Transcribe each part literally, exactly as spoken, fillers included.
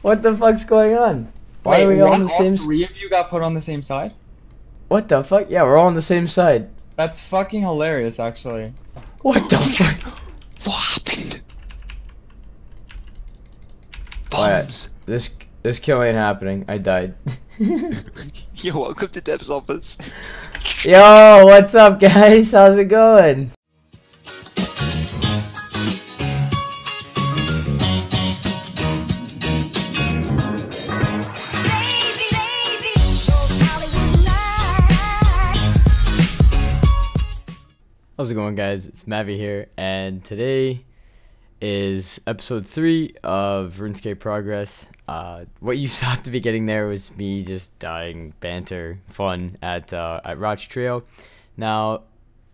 What the fuck's going on? Why Wait, are we all on the all same side? Three of you got put on the same side? What the fuck? Yeah, we're all on the same side. That's fucking hilarious, actually. What the fuck? What happened? Bombs. Right. This this kill ain't happening. I died. Yo, welcome to Dev's office. Yo, what's up, guys? How's it going? How's it going, guys? It's Mavi here, and today is episode three of RuneScape Progress. Uh, what you saw at the beginning there was me just dying banter fun at uh, at Rots Trio. Now,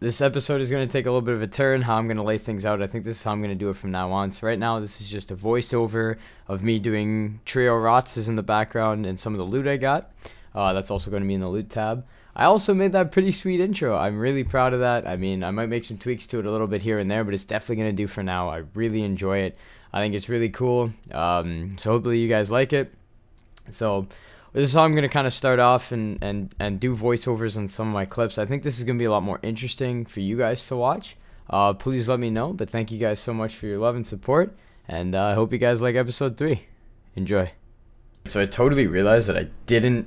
this episode is going to take a little bit of a turn, how I'm going to lay things out. I think this is how I'm going to do it from now on. So right now, this is just a voiceover of me doing Trio Rots is in the background and some of the loot I got. Uh, that's also going to be in the loot tab. I also made that pretty sweet intro. I'm really proud of that. I mean, I might make some tweaks to it a little bit here and there, but it's definitely going to do for now. I really enjoy it. I think it's really cool. Um, so hopefully you guys like it. So this is how I'm going to kind of start off and, and, and do voiceovers on some of my clips. I think this is going to be a lot more interesting for you guys to watch. Uh, please let me know. But thank you guys so much for your love and support. And uh, I hope you guys like episode three. Enjoy. So I totally realized that I didn't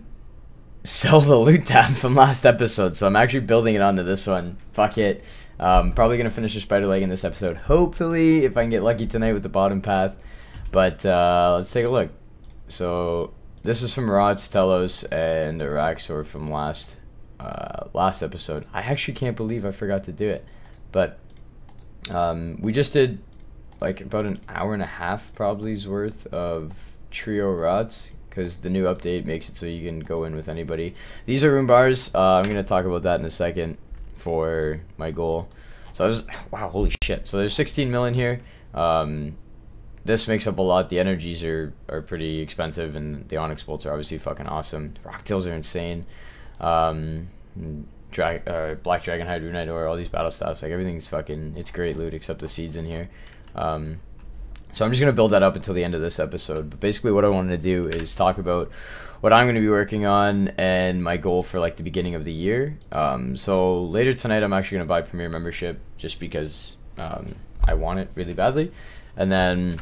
sell the loot tab from last episode, so I'm actually building it onto this one. Fuck it. Um, probably gonna finish the spider leg in this episode, hopefully, if I can get lucky tonight with the bottom path. But uh, let's take a look. So this is from Rots, Telos, and Raxxor from last uh, last episode. I actually can't believe I forgot to do it, but um, we just did like about an hour and a half probably's worth of Trio Rots, because the new update makes it so you can go in with anybody. These are room bars. Uh, I'm going to talk about that in a second for my goal. So I was, wow, holy shit. So there's sixteen mil in here. Um, this makes up a lot. The energies are, are pretty expensive, and the onyx bolts are obviously fucking awesome. Rocktails are insane. Um, dra uh, Black Dragonhide, Runite Ore, all these battle staffs. Like, everything's fucking, it's great loot except the seeds in here. Um... So I'm just going to build that up until the end of this episode. But basically what I wanted to do is talk about what I'm going to be working on and my goal for like the beginning of the year. Um, so later tonight I'm actually going to buy Premier membership just because um, I want it really badly. And then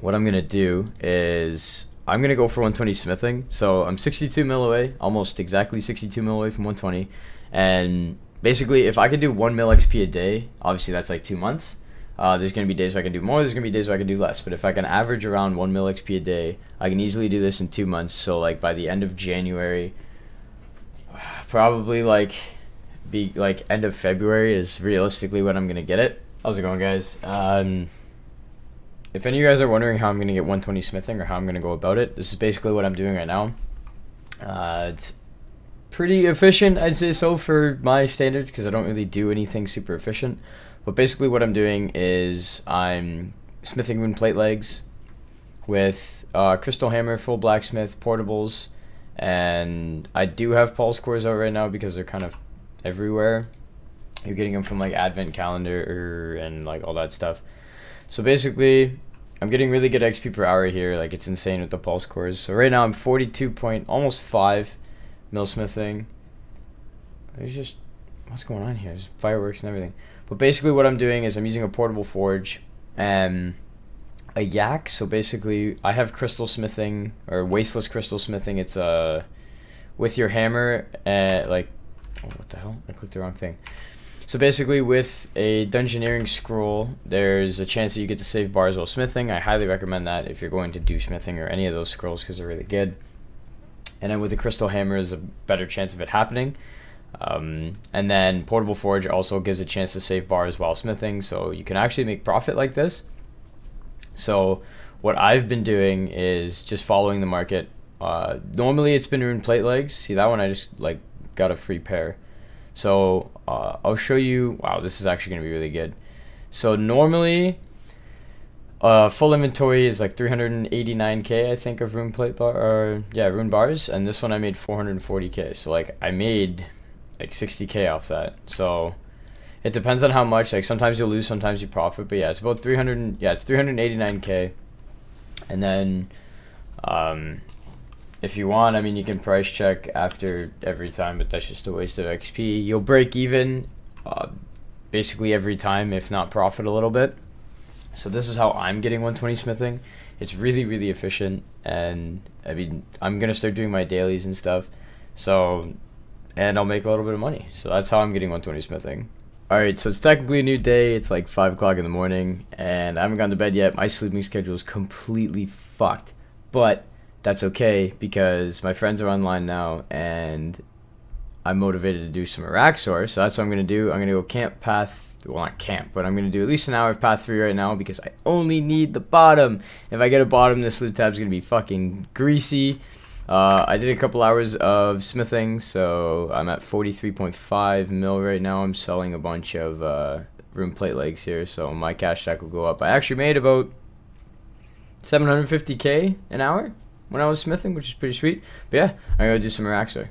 what I'm going to do is I'm going to go for one twenty smithing. So I'm sixty-two mil away, almost exactly sixty-two mil away from one twenty. And basically if I could do one mil X P a day, obviously that's like two months. Uh, there's going to be days where I can do more, there's going to be days where I can do less. But if I can average around one mil X P a day, I can easily do this in two months. So, like, by the end of January, probably, like, be like end of February is realistically when I'm going to get it. How's it going, guys? Um, if any of you guys are wondering how I'm going to get one twenty smithing or how I'm going to go about it, this is basically what I'm doing right now. Uh, it's pretty efficient, I'd say so, for my standards, because I don't really do anything super efficient. But basically what I'm doing is I'm smithing rune plate legs with uh, crystal hammer, full blacksmith, portables, and I do have pulse cores out right now because they're kind of everywhere. You're getting them from like advent calendar and like all that stuff. So basically I'm getting really good X P per hour here, like it's insane with the pulse cores. So right now I'm forty-two point almost five mil smithing. There's just, what's going on here? There's fireworks and everything. But basically what I'm doing is I'm using a portable forge and a yak. So basically I have crystal smithing or wasteless crystal smithing. It's uh, with your hammer, uh, like, oh, what the hell? I clicked the wrong thing. So basically with a dungeoneering scroll, there's a chance that you get to save bars while smithing. I highly recommend that if you're going to do smithing or any of those scrolls because they're really good. And then with the crystal hammer is a better chance of it happening. Um, and then portable forge also gives a chance to save bars while smithing, so you can actually make profit like this. So what I've been doing is just following the market. Uh, normally it's been rune plate legs. See that one? I just like got a free pair. So uh, I'll show you. Wow, this is actually gonna be really good. So normally uh, full inventory is like three hundred eighty-nine K I think of rune plate bar, or yeah, rune bars, and this one I made four hundred forty K. So like I made like sixty K off that. So it depends on how much, like sometimes you lose, sometimes you profit, but yeah, it's about three hundred, yeah, it's three hundred eighty-nine K. And then um, if you want, I mean, you can price check after every time, but that's just a waste of X P. You'll break even uh, basically every time, if not profit a little bit. So this is how I'm getting one twenty smithing. It's really, really efficient, and I mean, I'm gonna start doing my dailies and stuff, so, and I'll make a little bit of money. So that's how I'm getting one twenty smithing. Alright, so it's technically a new day. It's like five o'clock in the morning, and I haven't gone to bed yet. My sleeping schedule is completely fucked, but that's okay, because my friends are online now, and I'm motivated to do some Raxxor, so that's what I'm gonna do. I'm gonna go camp path, well, not camp, but I'm gonna do at least an hour of path three right now, because I only need the bottom. If I get a bottom, this loot tab's gonna be fucking greasy. uh, I did a couple hours of smithing, so I'm at forty-three point five mil right now. I'm selling a bunch of uh, room plate legs here, so my cash stack will go up. I actually made about seven hundred fifty K an hour when I was smithing, which is pretty sweet. But yeah, I'm gonna do some Raxxor.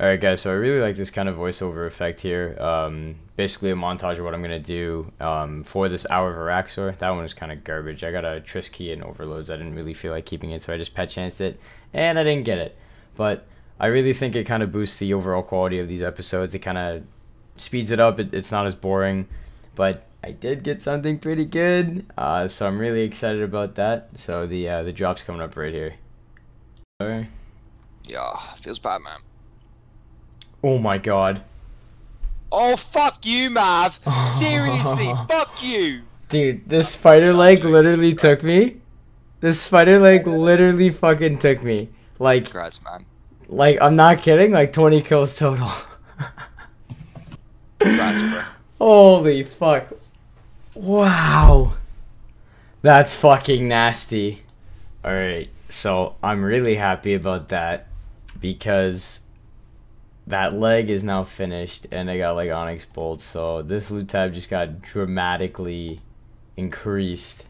Alright guys, so I really like this kind of voiceover effect here. Um, basically a montage of what I'm going to do um, for this hour of Raxxor. That one was kind of garbage. I got a Tris key and overloads. I didn't really feel like keeping it, so I just pet chanced it, and I didn't get it. But I really think it kind of boosts the overall quality of these episodes. It kind of speeds it up. It, it's not as boring. But I did get something pretty good, uh, so I'm really excited about that. So the, uh, the drop's coming up right here. Alright. Yeah, feels bad, man. Oh my god. Oh fuck you, Mav! Seriously, fuck you! Dude, this spider leg literally took me. This spider leg literally fucking took me. Like, Congrats, man. Like, I'm not kidding, like twenty kills total. Congrats, bro. Holy fuck. Wow. That's fucking nasty. Alright, so I'm really happy about that, because that leg is now finished, and I got like onyx bolts, so this loot tab just got dramatically increased.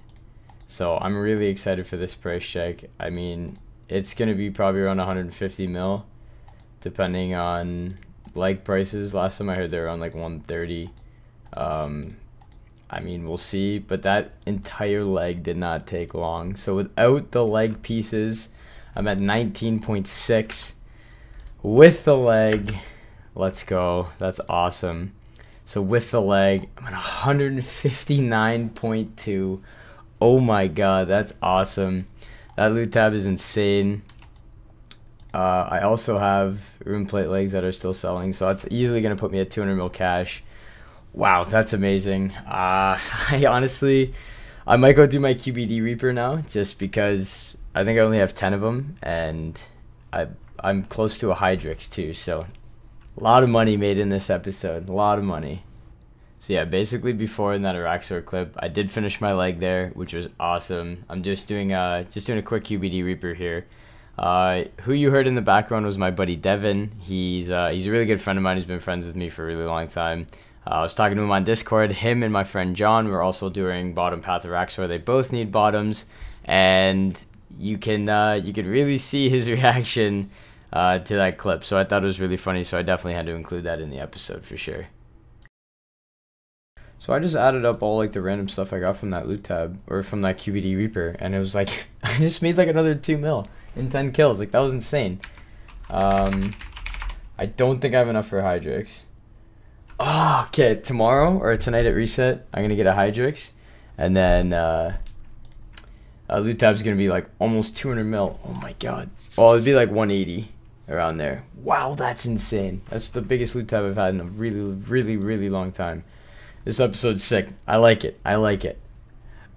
So I'm really excited for this price check. I mean, it's gonna be probably around one hundred fifty mil, depending on leg prices. Last time I heard they were around like one thirty. Um, I mean, we'll see, but that entire leg did not take long. So without the leg pieces, I'm at nineteen point six. With the leg, let's go. That's awesome. So with the leg, I'm at one hundred fifty-nine point two. Oh my god, that's awesome. That loot tab is insane. Uh, I also have room plate legs that are still selling, so that's easily going to put me at two hundred mil cash. Wow, that's amazing. Uh, I honestly, I might go do my Q B D Reaper now, just because I think I only have ten of them, and I... I'm close to a Hydrix too, so a lot of money made in this episode, a lot of money. So yeah, basically before in that Raxxor clip, I did finish my leg there, which was awesome. I'm just doing a, just doing a quick Q B D Reaper here. Uh, who you heard in the background was my buddy Devin. He's, uh, he's a really good friend of mine. He's been friends with me for a really long time. Uh, I was talking to him on Discord. Him and my friend John were also doing bottom path of Raxxor. They both need bottoms, and you can, uh, you can really see his reaction Uh, to that clip, so I thought it was really funny, so I definitely had to include that in the episode for sure. So I just added up all like the random stuff I got from that loot tab, or from that Q B D Reaper, and it was like, I just made like another two mil in ten kills. Like, that was insane. Um, I don't think I have enough for Hydrix. Oh, okay, tomorrow, or tonight at reset, I'm gonna get a Hydrix, and then, uh... Uh, loot tab's gonna be like almost two hundred mil. Oh my god. Well, it'd be like one eighty. Around there. Wow, that's insane. That's the biggest loot tab I've had in a really, really, really long time. This episode's sick. I like it. I like it.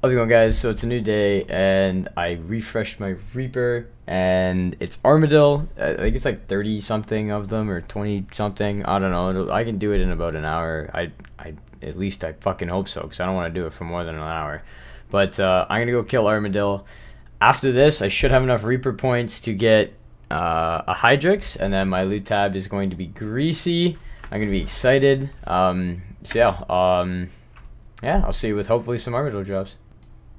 How's it going, guys? So it's a new day, and I refreshed my Reaper, and it's Armadyl. I think it's like thirty something of them, or twenty something. I don't know. It'll, I can do it in about an hour. I, I, at least I fucking hope so, because I don't want to do it for more than an hour. But uh, I'm gonna go kill Armadyl. After this, I should have enough Reaper points to get Uh, a Hydrix, and then my loot tab is going to be greasy. I'm going to be excited. Um, so yeah, um, yeah, I'll see you with hopefully some Armadyl drops.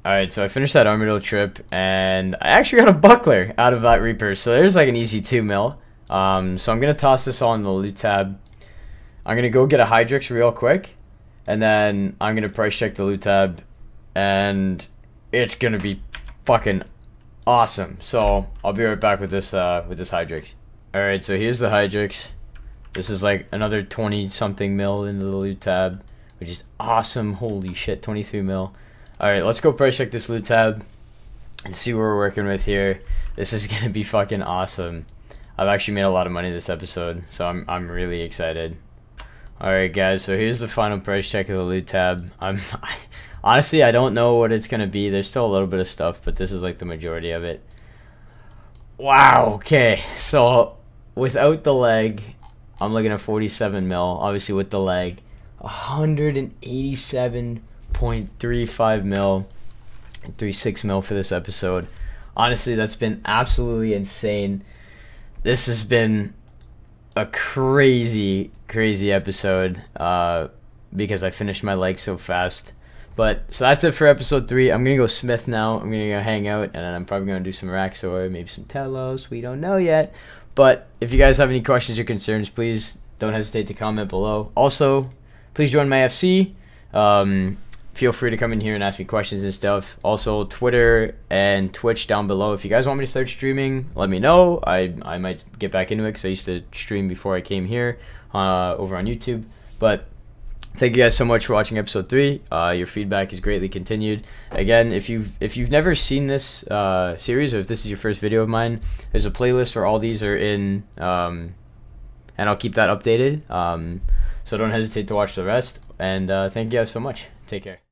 Alright, so I finished that Armadyl trip, and I actually got a buckler out of that Reaper, so there's like an easy two mil. Um, so I'm going to toss this all in the loot tab. I'm going to go get a Hydrix real quick, and then I'm going to price check the loot tab, and it's going to be fucking Awesome. So I'll be right back with this uh, with this Hydrix. All right, so here's the Hydrix. This is like another twenty something mil into the loot tab, which is awesome. Holy shit, twenty-three mil. All right, let's go price check this loot tab and see what we're working with here. This is gonna be fucking awesome. I've actually made a lot of money this episode, so I'm I'm really excited. All right, guys. So here's the final price check of the loot tab. I'm I, honestly I don't know what it's gonna be. There's still a little bit of stuff, but this is like the majority of it. Wow. Okay. So without the lag, I'm looking at forty-seven mil. Obviously, with the lag, one eighty-seven point three five mil, thirty-six mil for this episode. Honestly, that's been absolutely insane. This has been a crazy, crazy episode uh, because I finished my leg so fast. But so that's it for episode three. I'm gonna go Smith now. I'm gonna go hang out, and then I'm probably gonna do some Raxxor, maybe some Telos. We don't know yet. But if you guys have any questions or concerns, please don't hesitate to comment below. Also, please join my F C. Um, feel free to come in here and ask me questions and stuff. Also, Twitter and Twitch down below. If you guys want me to start streaming, let me know. I, I might get back into it because I used to stream before I came here uh, over on YouTube. But thank you guys so much for watching episode three. Uh, your feedback is greatly continued. Again, if you've if you've never seen this uh, series, or if this is your first video of mine, there's a playlist where all these are in, um, and I'll keep that updated. Um, so don't hesitate to watch the rest. And uh, thank you guys so much. Take care.